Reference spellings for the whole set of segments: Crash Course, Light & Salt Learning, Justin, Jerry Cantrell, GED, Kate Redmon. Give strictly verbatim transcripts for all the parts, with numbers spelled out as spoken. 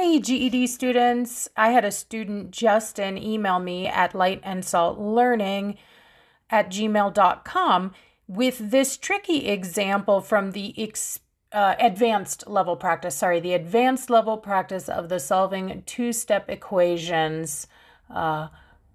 Hey G E D students, I had a student, Justin, email me at light and salt learning at gmail dot com with this tricky example from the ex uh, advanced level practice, sorry, the advanced level practice of the solving two-step equations uh,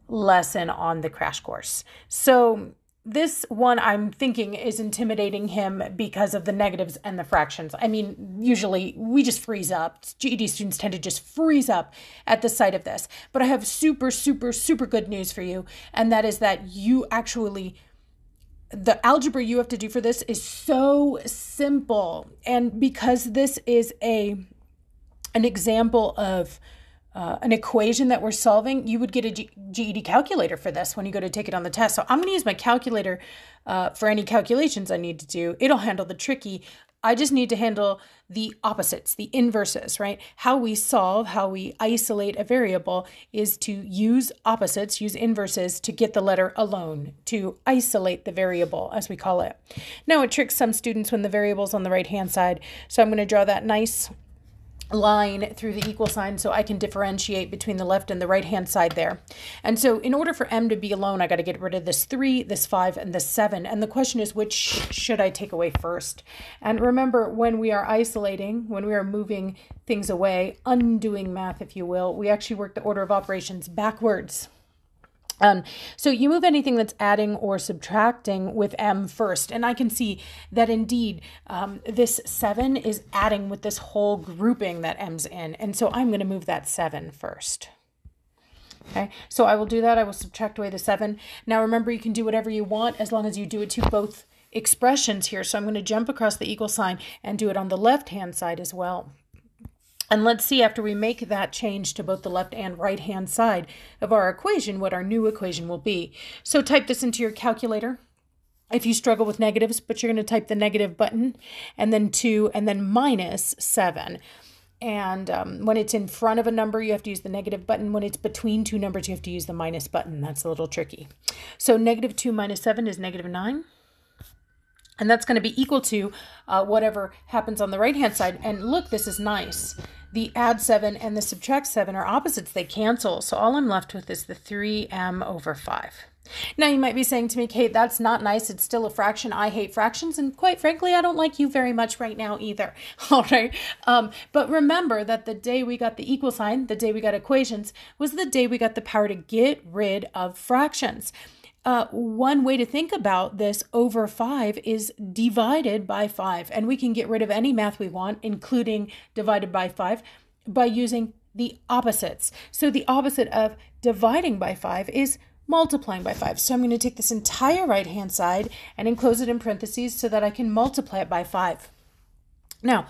lesson on the Crash Course. So this one I'm thinking is intimidating him because of the negatives and the fractions. I mean, usually we just freeze up. G E D students tend to just freeze up at the sight of this. But I have super, super, super good news for you. And that is that you actually, the algebra you have to do for this is so simple. And because this is a an example of Uh, an equation that we're solving, you would get a G E D calculator for this when you go to take it on the test. So I'm going to use my calculator uh, for any calculations I need to do. It'll handle the tricky. I just need to handle the opposites, the inverses, right? How we solve, how we isolate a variable is to use opposites, use inverses to get the letter alone, to isolate the variable, as we call it. Now, it tricks some students when the variable's on the right-hand side. So I'm going to draw that nice line through the equal sign so I can differentiate between the left and the right hand side there. And so in order for m to be alone, I got to get rid of this three, this five, and this seven. And the question is, which should I take away first? And remember, when we are isolating, when we are moving things away, undoing math, if you will, we actually work the order of operations backwards. Um, so you move anything that's adding or subtracting with m first. And I can see that indeed um, this seven is adding with this whole grouping that m's in. And so I'm going to move that seven first. Okay, so I will do that. I will subtract away the seven. Now remember, you can do whatever you want as long as you do it to both expressions here. So I'm going to jump across the equal sign and do it on the left-hand side as well. And let's see, after we make that change to both the left and right-hand side of our equation, what our new equation will be. So type this into your calculator if you struggle with negatives, but you're going to type the negative button, and then two, and then minus seven. And um, when it's in front of a number, you have to use the negative button. When it's between two numbers, you have to use the minus button. That's a little tricky. So negative two minus seven is negative nine. And that's going to be equal to uh, whatever happens on the right-hand side. And look, this is nice. The add seven and the subtract seven are opposites. They cancel. So all I'm left with is the three m over five. Now, you might be saying to me, Kate, that's not nice. It's still a fraction. I hate fractions. And quite frankly, I don't like you very much right now either. All right. Um, but remember that the day we got the equal sign, the day we got equations, was the day we got the power to get rid of fractions. Uh, one way to think about this over five is divided by five. And we can get rid of any math we want, including divided by five, by using the opposites. So the opposite of dividing by five is multiplying by five. So I'm going to take this entire right-hand side and enclose it in parentheses so that I can multiply it by five. Now,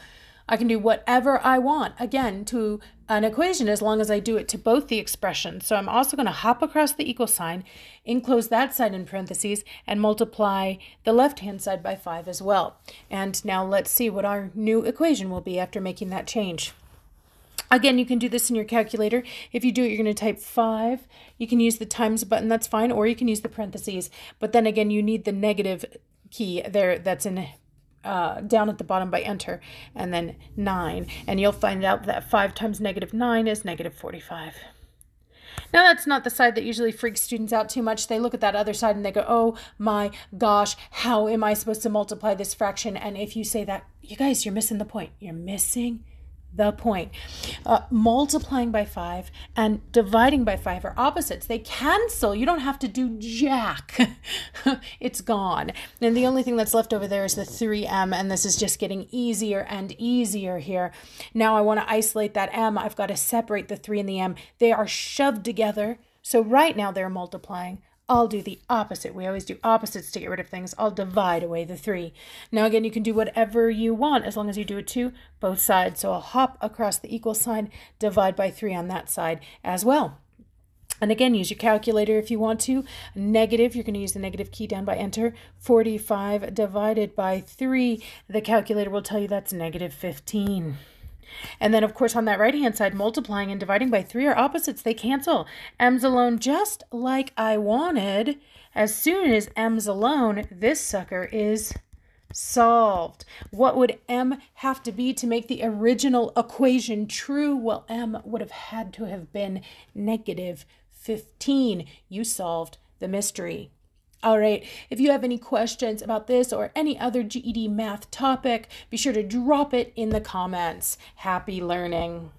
I can do whatever I want, again, to an equation as long as I do it to both the expressions. So I'm also going to hop across the equal sign, enclose that side in parentheses, and multiply the left-hand side by five as well. And now let's see what our new equation will be after making that change. Again, you can do this in your calculator. If you do it, you're going to type five. You can use the times button, that's fine, or you can use the parentheses. But then again, you need the negative key there that's in Uh, down at the bottom by enter, and then nine. And you'll find out that five times negative nine is negative forty-five. Now, that's not the side that usually freaks students out too much. They look at that other side and they go, oh my gosh, how am I supposed to multiply this fraction? And if you say that, you guys, you're missing the point. You're missing the point. Uh, multiplying by five and dividing by five are opposites. They cancel. You don't have to do jack. It's gone. And the only thing that's left over there is the three m, and this is just getting easier and easier here. Now I want to isolate that m. I've got to separate the three and the m. They are shoved together. So right now they're multiplying. I'll do the opposite. We always do opposites to get rid of things. I'll divide away the three. Now again, you can do whatever you want as long as you do it to both sides. So I'll hop across the equal sign, divide by three on that side as well. And again, use your calculator if you want to. Negative, you're going to use the negative key down by enter. forty-five divided by three. The calculator will tell you that's negative fifteen. And then, of course, on that right-hand side, multiplying and dividing by three are opposites. They cancel. M's alone, just like I wanted. As soon as m's alone, this sucker is solved. What would M have to be to make the original equation true? Well, M would have had to have been negative fifteen. You solved the mystery. All right, if you have any questions about this or any other G E D math topic, be sure to drop it in the comments. Happy learning.